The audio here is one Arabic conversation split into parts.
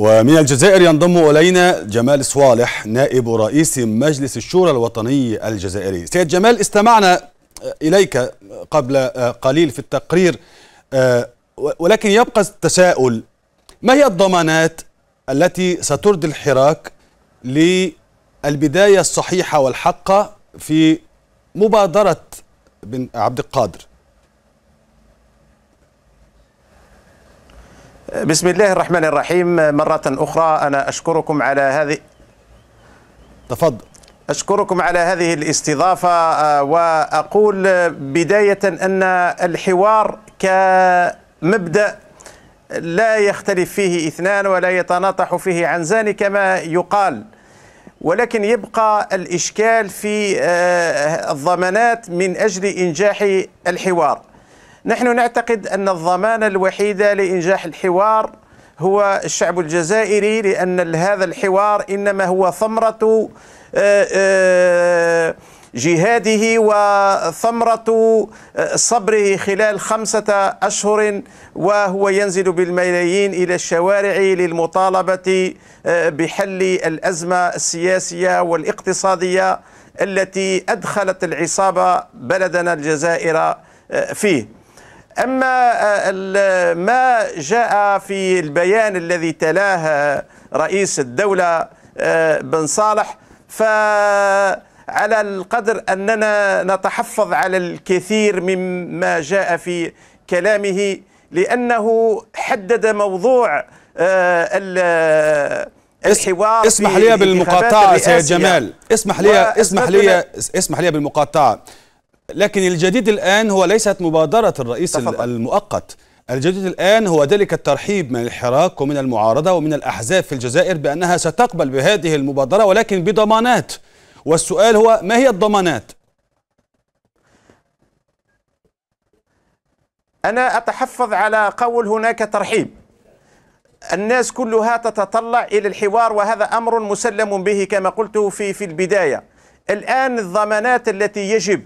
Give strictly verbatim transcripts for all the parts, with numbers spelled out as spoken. ومن الجزائر ينضم إلينا جمال صوالح نائب رئيس مجلس الشورى الوطني الجزائري. سيد جمال، استمعنا إليك قبل قليل في التقرير، ولكن يبقى التساؤل: ما هي الضمانات التي سترضي الحراك للبداية الصحيحة والحقة في مبادرة بن عبد القادر؟ بسم الله الرحمن الرحيم. مرة أخرى أنا أشكركم على هذه تفضل أشكركم على هذه الاستضافة، وأقول بداية أن الحوار كمبدأ لا يختلف فيه اثنان ولا يتناطح فيه عنزان كما يقال، ولكن يبقى الإشكال في الضمانات من أجل إنجاح الحوار. نحن نعتقد أن الضمانة الوحيدة لإنجاح الحوار هو الشعب الجزائري، لأن هذا الحوار إنما هو ثمرة جهاده وثمرة صبره خلال خمسة أشهر، وهو ينزل بالملايين إلى الشوارع للمطالبة بحل الأزمة السياسية والاقتصادية التي أدخلت العصابة بلدنا الجزائر فيه. أما ما جاء في البيان الذي تلاه رئيس الدولة بن صالح، فعلى القدر أننا نتحفظ على الكثير مما جاء في كلامه، لأنه حدد موضوع الحوار. اسمح لي بالمقاطعة سيد جمال، اسمح لي اسمح لي اسمح لي بالمقاطعة، لكن الجديد الآن هو ليست مبادرة الرئيس تفضل. المؤقت، الجديد الآن هو ذلك الترحيب من الحراك ومن المعارضة ومن الأحزاب في الجزائر بأنها ستقبل بهذه المبادرة، ولكن بضمانات. والسؤال هو: ما هي الضمانات؟ أنا أتحفظ على قول هناك ترحيب، الناس كلها تتطلع إلى الحوار، وهذا أمر مسلم به كما قلت في في البداية. الآن الضمانات التي يجب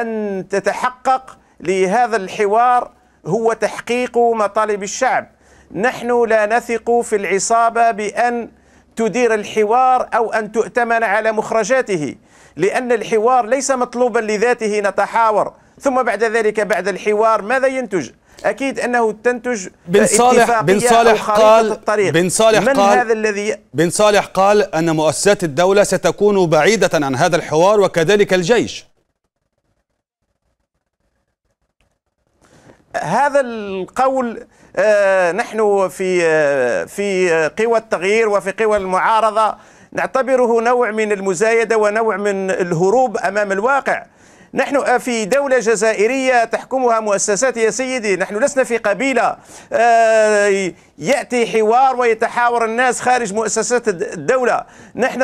أن تتحقق لهذا الحوار هو تحقيق مطالب الشعب. نحن لا نثق في العصابة بأن تدير الحوار أو أن تؤتمن على مخرجاته، لأن الحوار ليس مطلوبا لذاته. نتحاور ثم بعد ذلك بعد الحوار ماذا ينتج؟ أكيد أنه تنتج بن صالح بن صالح قال بن صالح من قال هذا الذي بن صالح قال أن مؤسسات الدولة ستكون بعيدة عن هذا الحوار وكذلك الجيش. هذا القول آه نحن في آه في قوى التغيير وفي قوى المعارضة نعتبره نوع من المزايدة ونوع من الهروب أمام الواقع. نحن في دولة جزائرية تحكمها مؤسسات يا سيدي، نحن لسنا في قبيلة آه يأتي حوار ويتحاور الناس خارج مؤسسات الدولة. نحن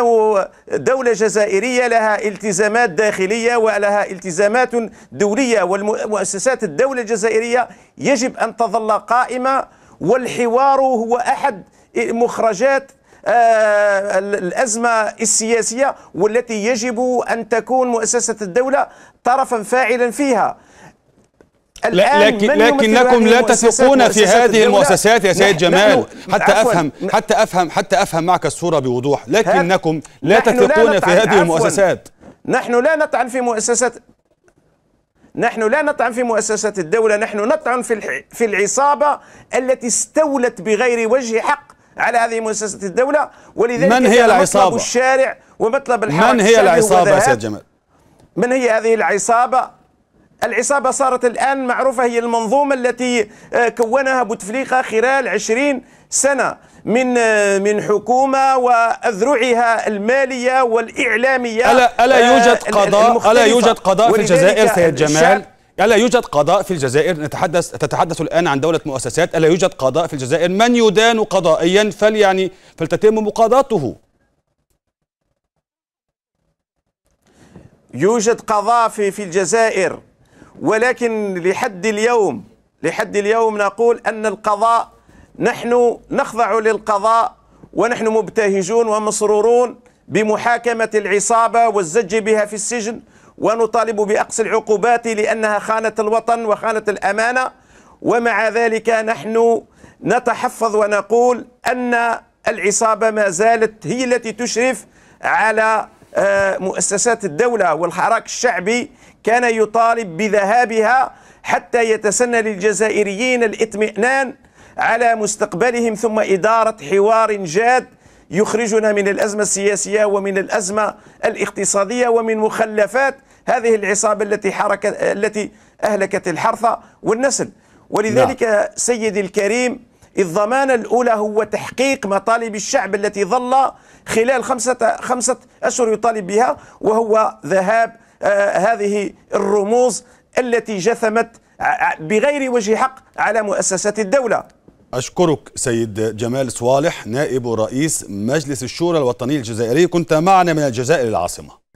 دولة جزائرية لها التزامات داخلية ولها التزامات دولية، والمؤسسات الدولة الجزائرية يجب أن تظل قائمة، والحوار هو أحد مخرجات آه الأزمة السياسية والتي يجب أن تكون مؤسسة الدولة طرفا فاعلا فيها. لكن لكنكم لا تثقون في هذه المؤسسات يا سيد جمال، حتى افهم حتى افهم حتى افهم معك الصورة بوضوح. لكنكم لا تثقون في هذه المؤسسات. نحن لا نطعن في مؤسسات نحن لا نطعن في مؤسسات الدولة، نحن نطعن في في العصابة التي استولت بغير وجه حق على هذه مؤسسات الدولة. ولذلك من هي العصابة؟ الشارع ومطلب الحراك. من هي العصابة يا سيد جمال؟ من هي هذه العصابة؟ العصابة صارت الآن معروفة، هي المنظومة التي كونها بوتفليقه خلال عشرين سنة من من حكومة وأذرعها المالية والإعلامية. ألا ألا يوجد قضاء ألا يوجد قضاء في الجزائر سيد جمال؟ ألا يوجد قضاء في الجزائر؟ نتحدث تتحدث الآن عن دولة مؤسسات، ألا يوجد قضاء في الجزائر؟ من يدان قضائيا فل يعني فلتتم مقاضاته. يوجد قضاء في في الجزائر، ولكن لحد اليوم لحد اليوم نقول أن القضاء، نحن نخضع للقضاء، ونحن مبتهجون ومسرورون بمحاكمة العصابة والزج بها في السجن، ونطالب بأقصى العقوبات لأنها خانت الوطن وخانت الأمانة. ومع ذلك نحن نتحفظ ونقول أن العصابة ما زالت هي التي تشرف على مؤسسات الدولة، والحراك الشعبي كان يطالب بذهابها حتى يتسنى للجزائريين الاطمئنان على مستقبلهم ثم إدارة حوار جاد يخرجنا من الأزمة السياسية ومن الأزمة الاقتصادية ومن مخلفات هذه العصابة التي حركت التي أهلكت الحرثة والنسل. ولذلك لا. سيدي الكريم، الضمانة الأولى هو تحقيق مطالب الشعب التي ظل خلال خمسة, خمسة أشهر يطالب بها، وهو ذهاب آه هذه الرموز التي جثمت بغير وجه حق على مؤسسات الدولة. أشكرك سيد جمال صوالح، نائب رئيس مجلس الشورى الوطني الجزائري، كنت معنا من الجزائر العاصمة.